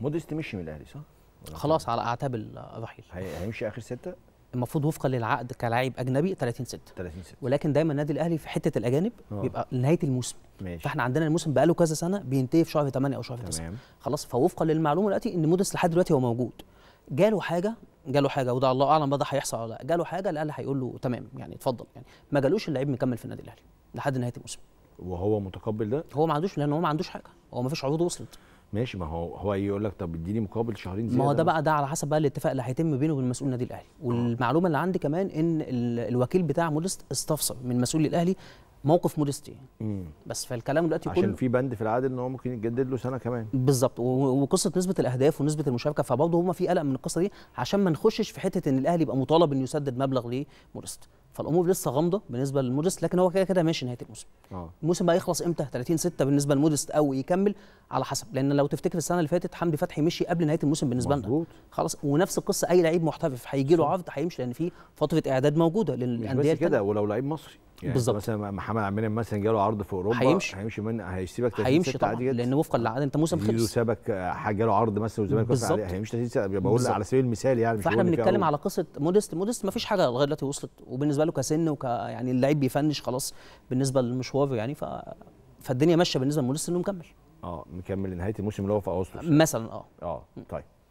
موديست مشي من الاهلي صح؟ خلاص على اعتاب الرحيل. هيمشي اخر 6؟ المفروض وفقا للعقد كلاعب اجنبي 30/6، ولكن دايما النادي الاهلي في حته الاجانب بيبقى نهايه الموسم، فاحنا عندنا الموسم بقاله كذا سنه بينتهي في شهر 8 او شهر 9 خلاص. فوفقا للمعلومه دلوقتي ان موديست لحد دلوقتي هو موجود، جاله حاجه وده الله اعلم بقى ده هيحصل ولا لا، جاله حاجه الاهلي هيقول له تمام يعني اتفضل، يعني ما جالوش اللعيب مكمل في النادي الاهلي لحد نهايه الموسم وهو متقبل ده. هو ما عندوش، لان هو ما عندوش حاجه، هو ما فيش عروض وصلت. ماشي، ما هو يقول لك طب اديني مقابل شهرين زياده. ما هو ده بقى، ده على حسب بقى الاتفاق اللي هيتم بينه وبين مسؤول النادي الاهلي. والمعلومه اللي عندي كمان ان الوكيل بتاع موديست استفسر من مسؤول الاهلي موقف موديست بس. فالكلام دلوقتي كله عشان في بند في العقد ان هو ممكن يتجدد له سنه كمان بالظبط، وقصه نسبه الاهداف ونسبه المشاركه، فبرضه هم في قلق من القصه دي عشان ما نخشش في حته ان الاهلي يبقى مطالب انه يسدد مبلغ لموديست. فالامور لسه غامضه بالنسبه لموديست، لكن هو كده كده ماشي نهايه الموسم. الموسم بقى يخلص امتى؟ 30/6 بالنسبه لموديست، او يكمل على حسب، لان لو تفتكر السنه اللي فاتت حمدي فتحي مشي قبل نهايه الموسم بالنسبه لنا خلاص. ونفس القصه اي لعيب محترف هيجي له عرض هيمشي، لان في فتره اعداد موجوده للانديه كده. ولو لعيب مصري يعني بالظبط، مثلا محمد العامري مثلا جاله عرض في اوروبا هيمشي من هيسيبك 30/6 عادي، لان وفقا للعقد انت موسم خلص. لو سابك جاله عرض مثلا والزمالك وافق عليه هيمشي 30/6، بقول على سبيل المثال يعني. فاحنا بنتكلم على قصه موديست ما فيش حاجه لغايه دلوقتي وصلت، وبالنسبه له كسن يعني اللعيب بيفنش خلاص بالنسبه للمشوار يعني. فالدنيا ماشيه بالنسبه لموديست انه مكمل مكمل لنهايه الموسم اللي هو في اغسطس مثلا. طيب.